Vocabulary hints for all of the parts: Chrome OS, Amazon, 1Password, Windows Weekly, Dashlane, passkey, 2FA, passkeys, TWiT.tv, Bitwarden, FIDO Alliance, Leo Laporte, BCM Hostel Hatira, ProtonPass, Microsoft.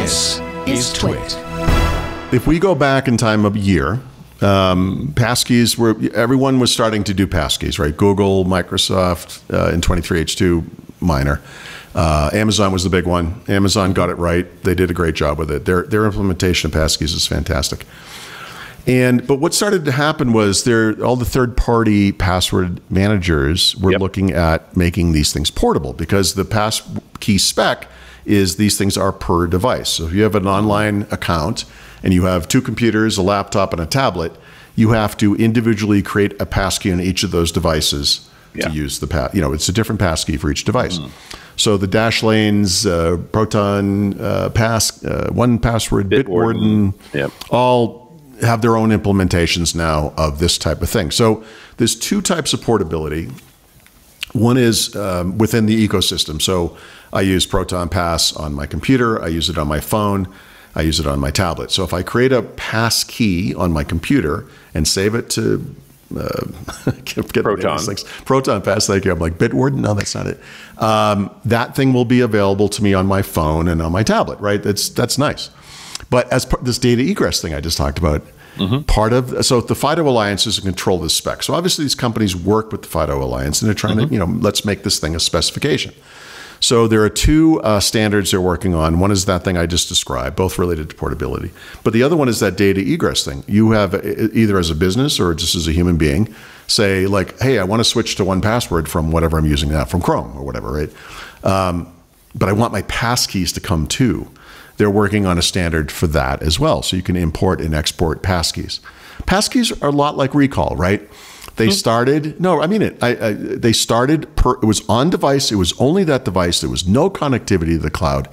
This is Twit. If we go back in time a year, passkeys were, everyone was starting to do passkeys, right? Google, Microsoft, in 23H2, minor. Amazon was the big one. Amazon got it right. They did a great job with it. Their implementation of passkeys is fantastic. But what started to happen was all the third-party password managers were looking at making these things portable, because the passkey spec is these things are per device. So if you have an online account and you have two computers, a laptop, and a tablet, you have to individually create a passkey on each of those devices to use the it's a different passkey for each device. So the Dashlanes, Proton, Pass, 1Password, Bitwarden, all have their own implementations now of this type of thing. So there's two types of portability. One is within the ecosystem. So I use ProtonPass on my computer, I use it on my phone, I use it on my tablet. So if I create a passkey on my computer and save it to ProtonPass, thank you. I'm like, Bitwarden? No, that's not it. That thing will be available to me on my phone and on my tablet, right? That's nice. But as part of this data egress thing I just talked about, so the FIDO Alliance is to control this spec. So obviously these companies work with the FIDO Alliance and they're trying to, let's make this thing a specification. So there are two standards they're working on. One is that thing I just described, both related to portability. But the other one is that data egress thing. You have, either as a business or just as a human being, say like, hey, I want to switch to 1Password from whatever I'm using now, from Chrome or whatever, right? But I want my passkeys to come too. They're working on a standard for that as well. So you can import and export passkeys. Passkeys are a lot like recall, right? They started, no, I mean it. They started, it was on device. It was only that device. There was no connectivity to the cloud.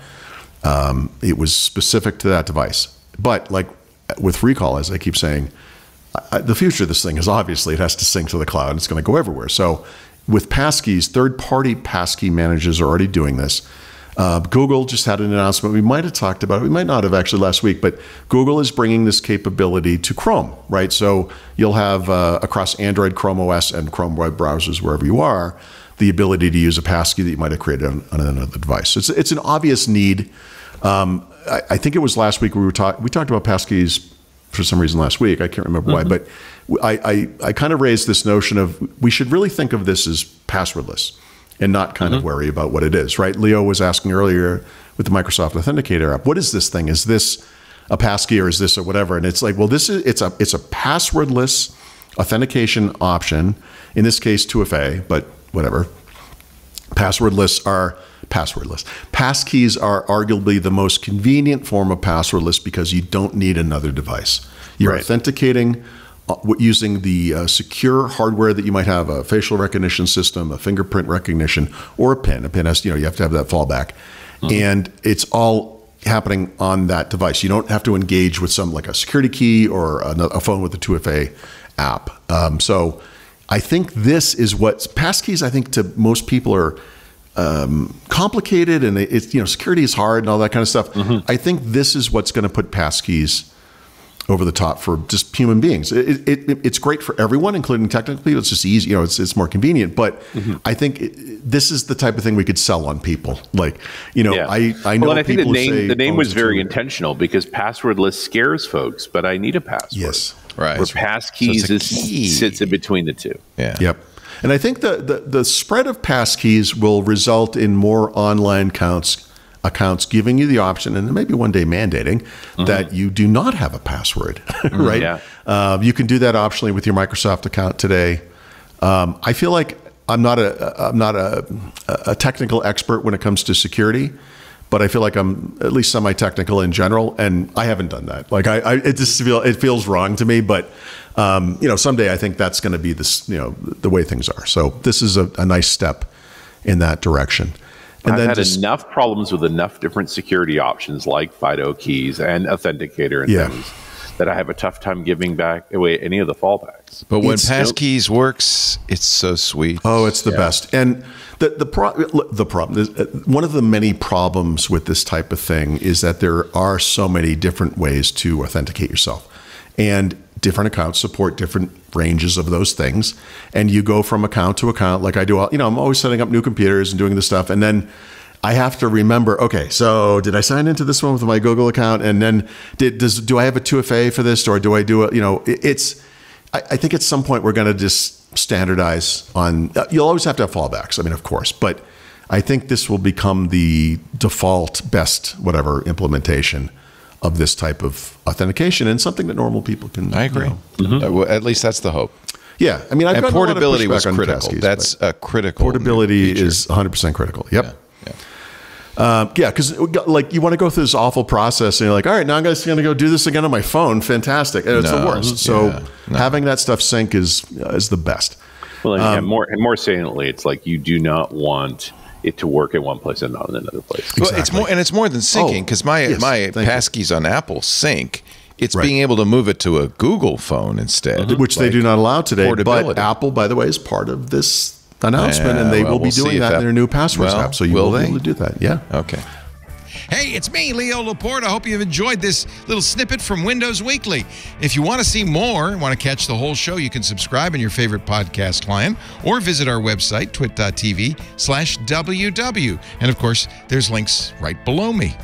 It was specific to that device. But like with recall, as I keep saying, the future of this thing is obviously it has to sync to the cloud. It's going to go everywhere. So with passkeys, third-party passkey managers are already doing this. Google just had an announcement. We might have talked about it. We might not have actually last week, but Google is bringing this capability to Chrome, right? So you'll have across Android, Chrome OS, and Chrome web browsers, wherever you are, the ability to use a passkey that you might have created on another device. So it's an obvious need. I think it was last week we talked about passkeys for some reason last week. I can't remember why, but I kind of raised this notion of we should really think of this as passwordless and not kind of worry about what it is, right? Leo was asking earlier with the Microsoft Authenticator app, what is this thing? Is this a passkey or is this or whatever? And it's like, well, this is it's a passwordless authentication option. In this case, 2FA, but whatever. Passkeys are arguably the most convenient form of passwordless because you don't need another device. You're authenticating using the secure hardware that you might have, a facial recognition system, a fingerprint recognition, or a PIN. A PIN has, you have to have that fallback. And it's all happening on that device. You don't have to engage with some like a security key or a phone with a 2FA app. So I think this is what passkeys, I think to most people are complicated, and it's, security is hard and all that kind of stuff. I think this is what's going to put passkeys over the top for just human beings. It's great for everyone, including technically. It's just easy, it's more convenient. But I think this is the type of thing we could sell on people. Like, I know. Well, and I think the name was very intentional because passwordless scares folks. But I need a password. Yes, right. Where passkeys sits in between the two. Yeah. Yep. And I think the spread of passkeys will result in more online accounts giving you the option, and maybe one day mandating that you do not have a password, right? You can do that optionally with your Microsoft account today. I feel like I'm not a technical expert when it comes to security, but I feel like I'm at least semi-technical in general, and I haven't done that. Like it feels wrong to me, but someday I think that's going to be this, the way things are. So this is a nice step in that direction. And I've had enough problems with enough different security options like FIDO keys and Authenticator and things that I have a tough time giving back away any of the fallbacks. But when passkeys works, it's so sweet. Oh, it's the best. And one of the many problems with this type of thing is that there are so many different ways to authenticate yourself. And different accounts support different ranges of those things. And you go from account to account, like I do. I'm always setting up new computers and doing this stuff. And then I have to remember, okay, so did I sign into this one with my Google account? And then do I have a 2FA for this, or do I do it? You know, I think at some point we're going to just standardize on, you'll always have fallbacks. I mean, of course, but I think this will become the default best, whatever implementation of this type of authentication, and something that normal people can. I agree. You know. Well, at least that's the hope. Yeah, I mean, I've got portability a lot of pushback on critical. Passkeys, that's a critical. Portability is 100% critical. Yep. Yeah. Yeah, because like you want to go through this awful process, and you're like, all right, now I'm just going to go do this again on my phone. Fantastic, and it's the worst. So having that stuff sync is the best. Well, and more saliently, it's like you do not want it to work in one place and not in another place. Exactly. Well, it's more than syncing, because my passkeys on Apple sync. It's being able to move it to a Google phone instead, which they do not allow today. But Apple, by the way, is part of this announcement, and they will be doing that in their new passwords app. So you will be able to do that. Yeah. Okay. Hey, it's me, Leo Laporte. I hope you've enjoyed this little snippet from Windows Weekly. If you want to see more and want to catch the whole show, you can subscribe in your favorite podcast client or visit our website, twit.tv/ww. And, of course, there's links right below me.